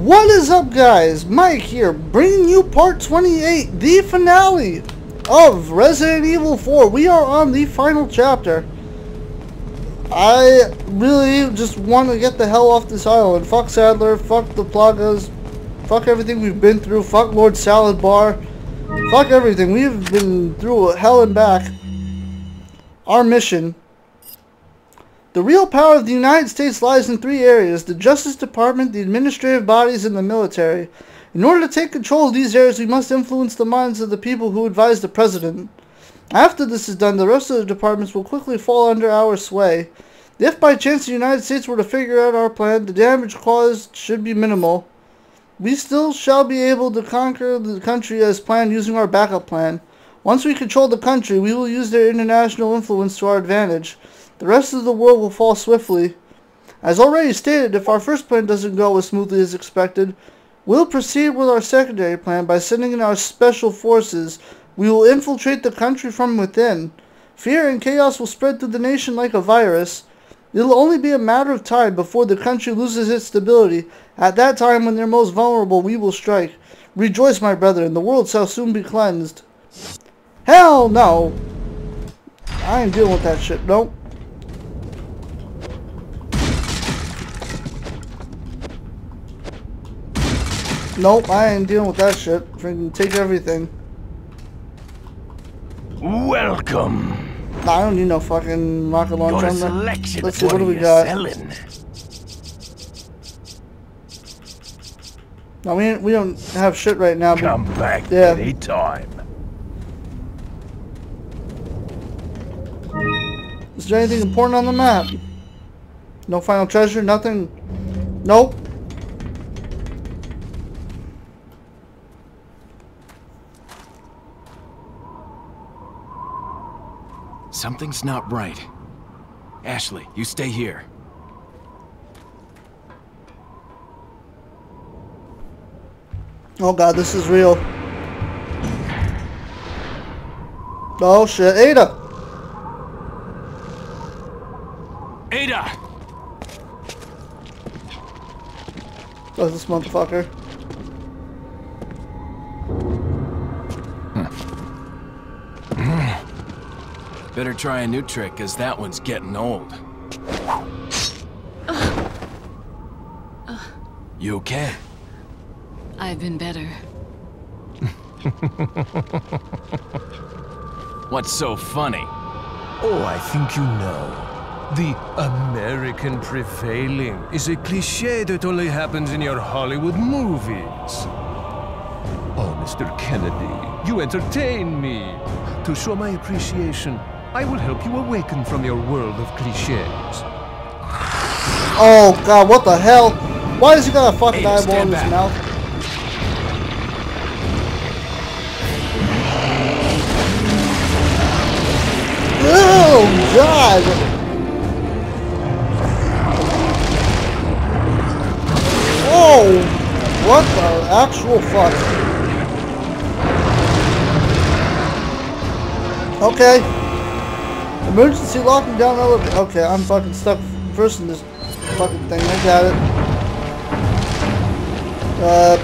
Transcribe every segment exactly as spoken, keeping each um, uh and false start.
What is up, guys? Mike here, bringing you part twenty-eight, the finale of Resident Evil four. We are on the final chapter. I really just want to get the hell off this island. Fuck Saddler, fuck the Plagas, fuck everything we've been through, fuck Lord Salad Bar, fuck everything. We've been through hell and back. Our mission. The real power of the United States lies in three areas: the Justice Department, the administrative bodies, and the military. In order to take control of these areas, we must influence the minds of the people who advise the president. After this is done, the rest of the departments will quickly fall under our sway. If by chance the United States were to figure out our plan, the damage caused should be minimal. We still shall be able to conquer the country as planned using our backup plan. Once we control the country, we will use their international influence to our advantage. The rest of the world will fall swiftly. As already stated, if our first plan doesn't go as smoothly as expected, we'll proceed with our secondary plan by sending in our special forces. We will infiltrate the country from within. Fear and chaos will spread through the nation like a virus. It'll only be a matter of time before the country loses its stability. At that time, when they're most vulnerable, we will strike. Rejoice, my brethren, the world shall soon be cleansed. Hell no! I ain't dealing with that shit, nope. Nope, I ain't dealing with that shit. Freaking take everything. Welcome. Nah, I don't need no fucking rocket launcher on that. Let's see, what do we got? No, we ain't, we don't have shit right now. But come back yeah. anytime. Is there anything important on the map? No final treasure, nothing. Nope. Something's not right. Ashley, you stay here. Oh god, this is real. Oh shit, Ada! Ada! Oh, this motherfucker. Better try a new trick, cause that one's getting old. Uh, uh, you okay? I've been better. What's so funny? Oh, I think you know. The American prevailing is a cliché that only happens in your Hollywood movies. Oh, Mister Kennedy, you entertain me. To show my appreciation, I will help you awaken from your world of cliches. Oh god, what the hell? Why has he got a fucking hey, eyeball in his back. mouth? Oh god! Oh, what the actual fuck? Okay. Emergency locking down elevator. Okay, I'm fucking stuck first in this fucking thing. I got it. Uh.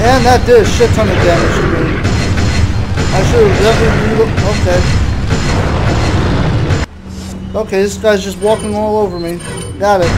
And that did a shit ton of damage to me. I should have definitely relooked. Okay. Okay, this guy's just walking all over me. Got it.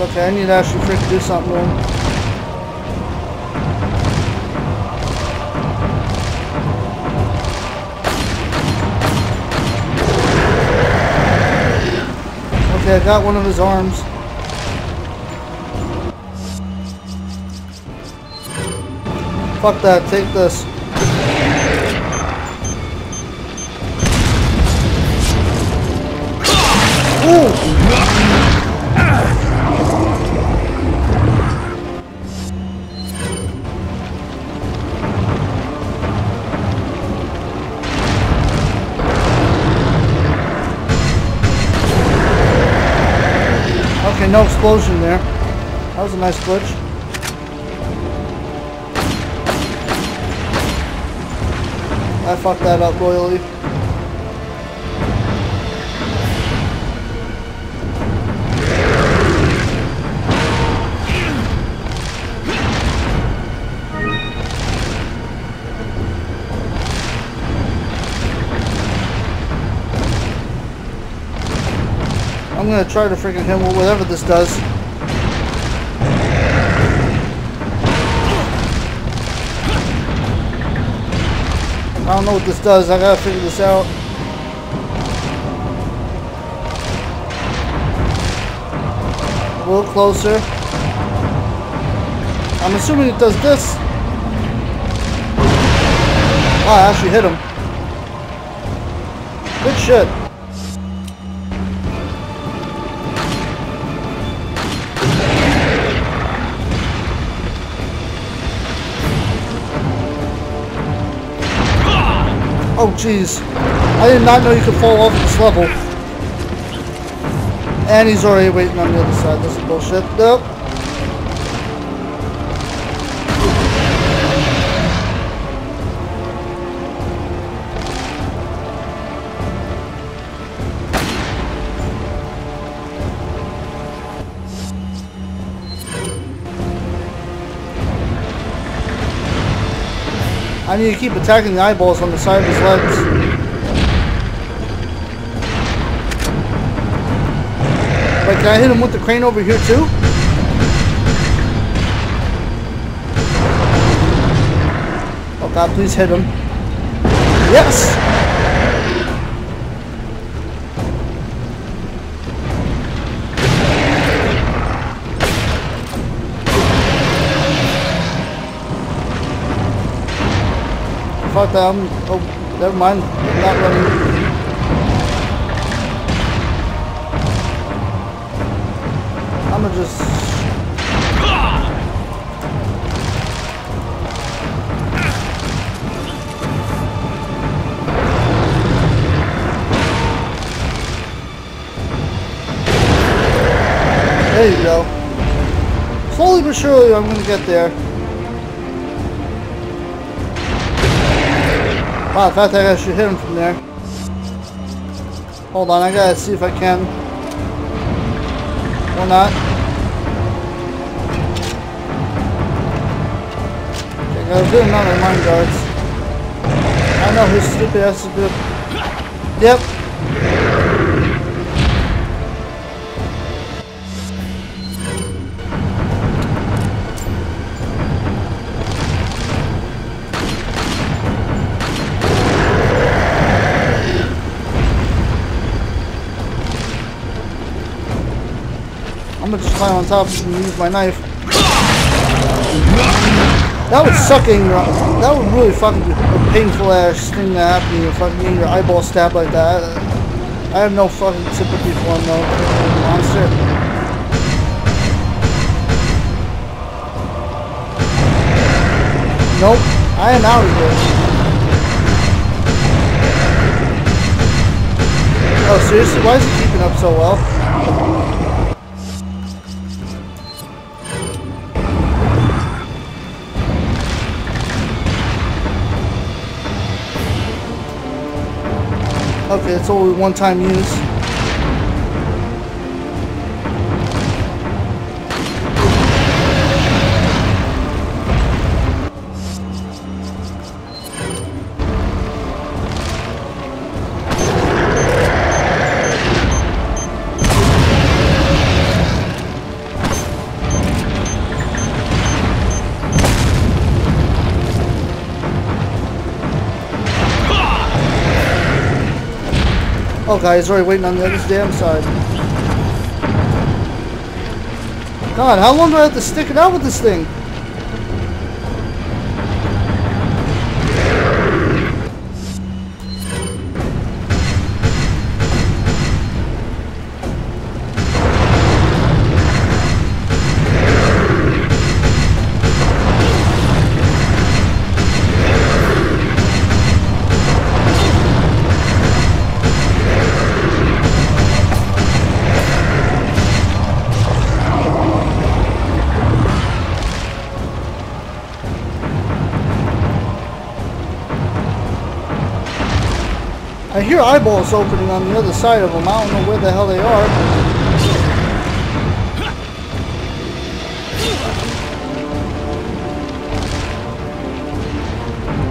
Okay, I need to actually freaking do something to him. Okay, I got one of his arms. Fuck that, take this. Ooh. no explosion there. That was a nice glitch. I fucked that up royally. I'm gonna try to freaking him with whatever this does. I don't know what this does. I gotta figure this out. A little closer. I'm assuming it does this. Oh, I actually hit him. Good shit. Oh jeez, I did not know you could fall off this level. And he's already waiting on the other side. That's bullshit. Nope. I need to keep attacking the eyeballs on the side of his legs. Like, can I hit him with the crane over here too? Oh god, please hit him. Yes! Fuck that, I'm, oh, never mind, I'm not running. I'm gonna just... There you go. Slowly but surely I'm gonna get there. Wow, in fact, I should hit him from there. Hold on, I gotta see if I can. Or not. Okay, I gotta do another mine guards. I know his stupid ass is good. Yep. I'm gonna just climb on top and use my knife. That would suck in your, that would really fucking be a painful ass thing to happen to you, fucking getting your eyeball stabbed like that. I have no fucking sympathy for him though, monster. Nope, I am out of here. Oh seriously, why is he keeping up so well? Okay, it's only one time use. Oh god, he's already waiting on the other damn side. God, how long do I have to stick it out with this thing? I hear eyeballs opening on the other side of them. I don't know where the hell they are.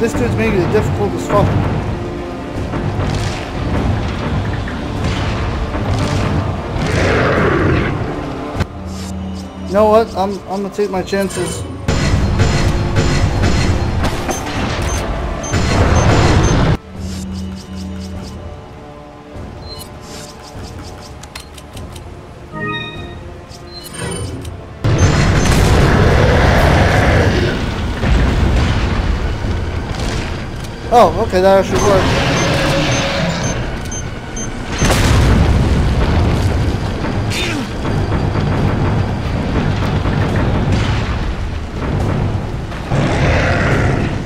This dude's making it difficult as fuck. You know what? I'm I'm gonna take my chances. Oh, okay, that actually worked.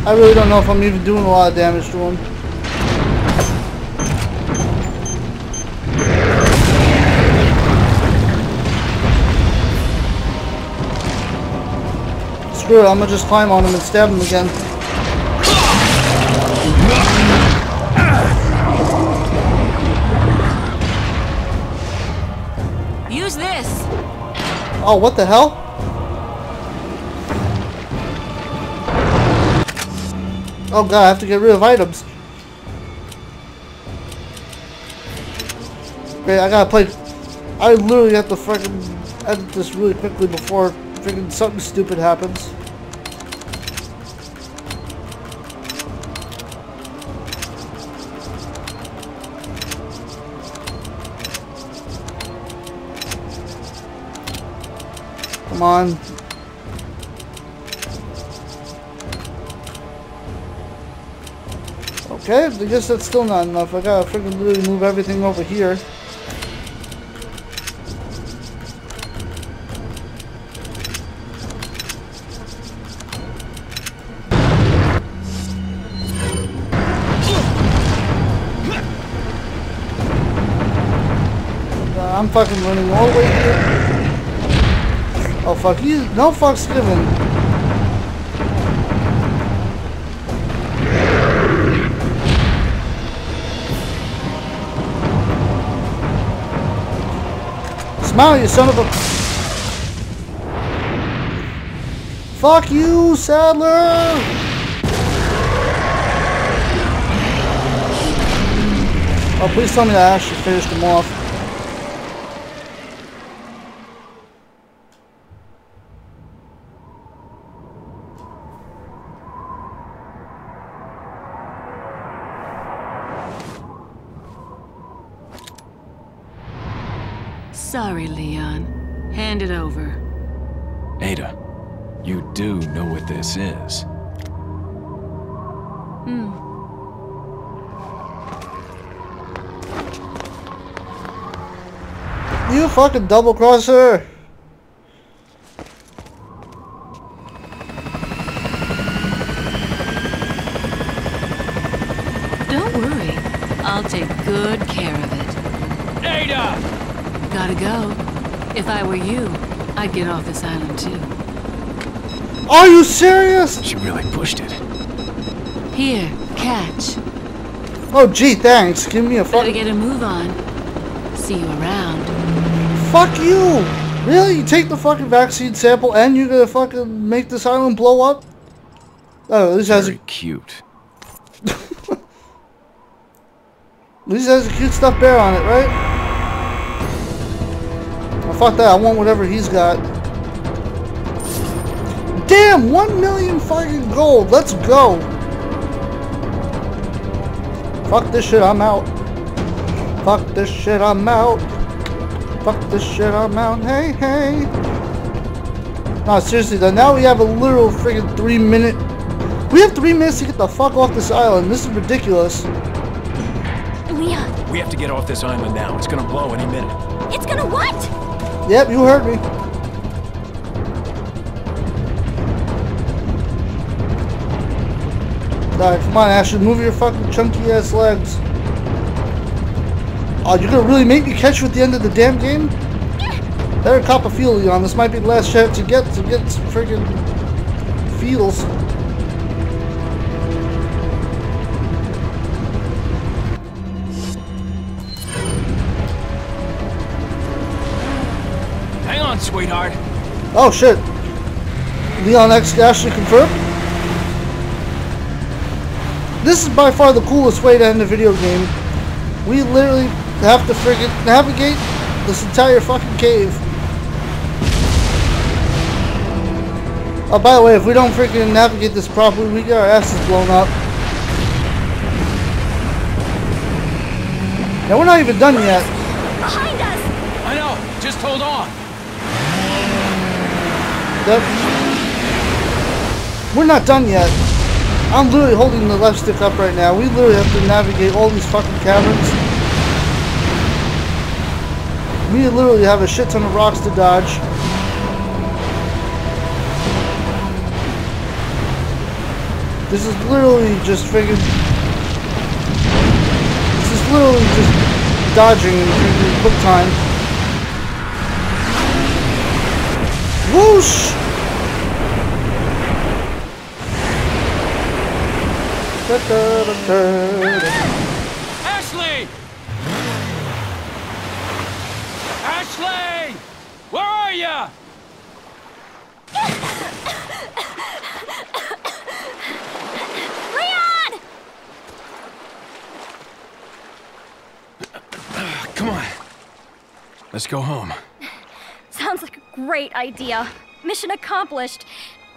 I really don't know if I'm even doing a lot of damage to him. Screw it, I'm gonna just climb on him and stab him again. Oh, what the hell? Oh god, I have to get rid of items. Okay, I gotta play. I literally have to freaking edit this really quickly before freaking something stupid happens. Come on. Okay, I guess that's still not enough. I gotta freaking really move everything over here. Uh, I'm fucking running all the way here. Oh fuck, he's no fucks given. Smile, you son of a... Fuck you, Saddler! Oh, please tell me that I actually finished him off. Sorry, Leon. Hand it over. Ada, you do know what this is. Hmm. You fucking double-crosser! Don't worry. I'll take good care of it. Ada! Gotta go. If I were you, I'd get off this island too. Are you serious? She really pushed it. Here, catch. Oh gee, thanks. Give me a fuck. Better get a move on. See you around. Fuck you! Really? You take the fucking vaccine sample and you're gonna fucking make this island blow up? Oh, this has a cute. At least it has a cute stuffed bear on it, right? Fuck that, I want whatever he's got. Damn, one million fucking gold. Let's go. Fuck this shit, I'm out. Fuck this shit, I'm out. Fuck this shit, I'm out. Hey, hey. Nah, seriously though, now we have a literal freaking three minute. We have three minutes to get the fuck off this island. This is ridiculous. Leon. We have to get off this island now. It's gonna blow any minute. It's gonna what? Yep, you heard me. Alright, come on, Ashley, move your fucking chunky ass legs. Oh, you're gonna really make me catch you at the end of the damn game? Better cop a feel, Leon. This might be the last chance you get to get some friggin' feels. on, sweetheart. Oh shit. Leon X Ashley confirmed. This is by far the coolest way to end a video game. We literally have to friggin' navigate this entire fucking cave. Oh, by the way, if we don't freaking navigate this properly, we get our asses blown up. Now we're not even done yet. Behind us! I know. Just hold on. Yep. We're not done yet. I'm literally holding the left stick up right now. We literally have to navigate all these fucking caverns. We literally have a shit ton of rocks to dodge. This is literally just friggin' This is literally just dodging in quick time. Whoosh! Da, da, da, da, da. Ashley! Ashley! Where are ya? Come on. Let's go home. Sounds like a great idea. Mission accomplished.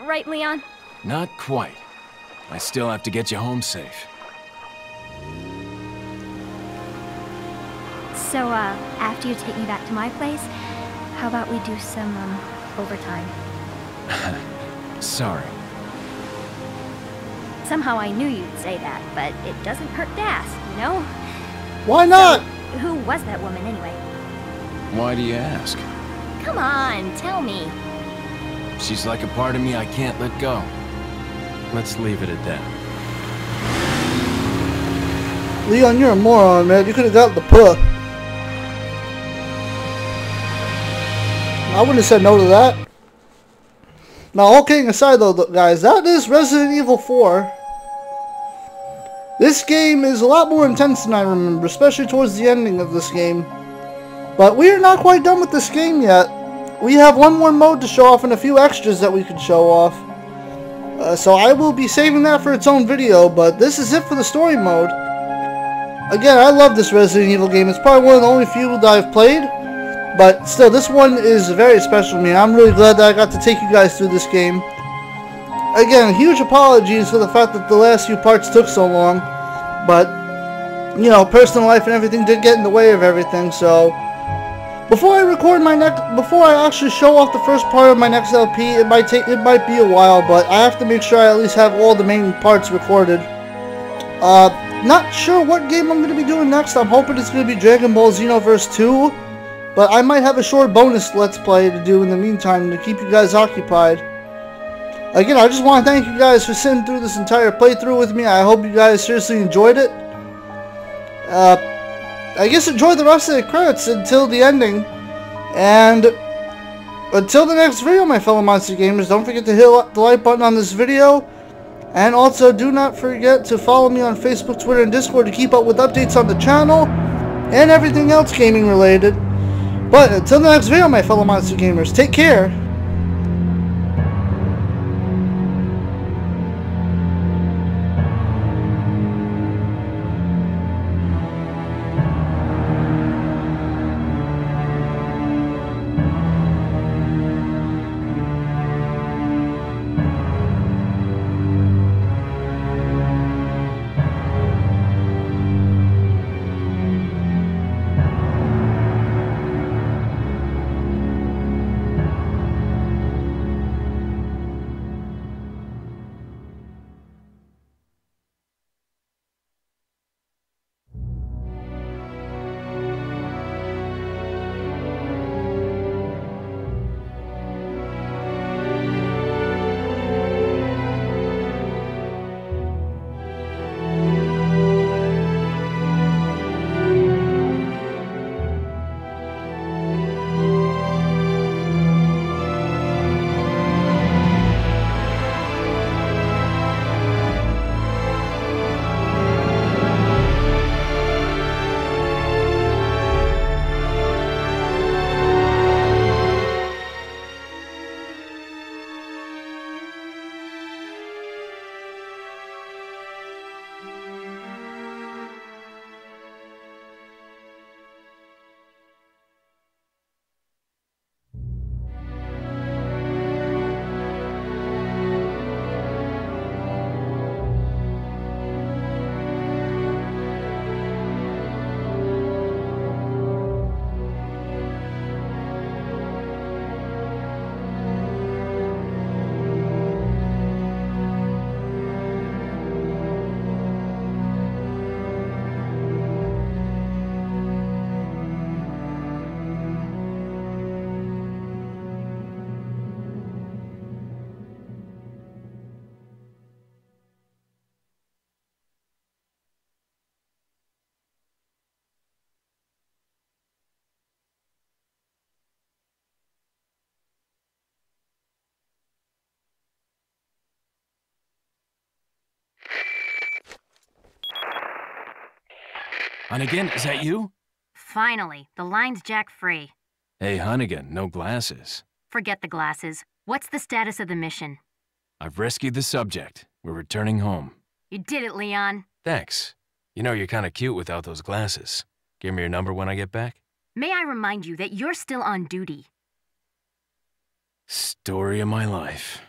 Right, Leon? Not quite. I still have to get you home safe. So, uh, after you take me back to my place, how about we do some, um, overtime? Sorry. Somehow I knew you'd say that, but it doesn't hurt to ask, you know? Why not? So, who was that woman, anyway? Why do you ask? Come on, tell me. She's like a part of me I can't let go. Let's leave it at that. Leon, you're a moron, man. You could have got the puh. I wouldn't have said no to that. Now, all kidding aside, though, guys, that is Resident Evil four. This game is a lot more intense than I remember, especially towards the ending of this game. But we are not quite done with this game yet. We have one more mode to show off and a few extras that we can show off. Uh, so I will be saving that for its own video, but this is it for the story mode. Again, I love this Resident Evil game. It's probably one of the only few that I've played. But still, this one is very special to me. I'm really glad that I got to take you guys through this game. Again, huge apologies for the fact that the last few parts took so long, but, you know, personal life and everything did get in the way of everything, so, before I record my next, before I actually show off the first part of my next L P, it might take, it might be a while, but I have to make sure I at least have all the main parts recorded. Uh, not sure what game I'm going to be doing next. I'm hoping it's going to be Dragon Ball Xenoverse two, but I might have a short bonus Let's Play to do in the meantime to keep you guys occupied. Again, I just want to thank you guys for sitting through this entire playthrough with me. I hope you guys seriously enjoyed it. Uh, I guess enjoy the rest of the credits until the ending. And until the next video, my fellow Monster Gamers, don't forget to hit the like button on this video. And also, do not forget to follow me on Facebook, Twitter, and Discord to keep up with updates on the channel and everything else gaming related. But until the next video, my fellow Monster Gamers, take care. Hunnigan, is that you? Finally, the line's jack-free. Hey, Hunnigan, no glasses. Forget the glasses. What's the status of the mission? I've rescued the subject. We're returning home. You did it, Leon. Thanks. You know, you're kind of cute without those glasses. Give me your number when I get back. May I remind you that you're still on duty? Story of my life.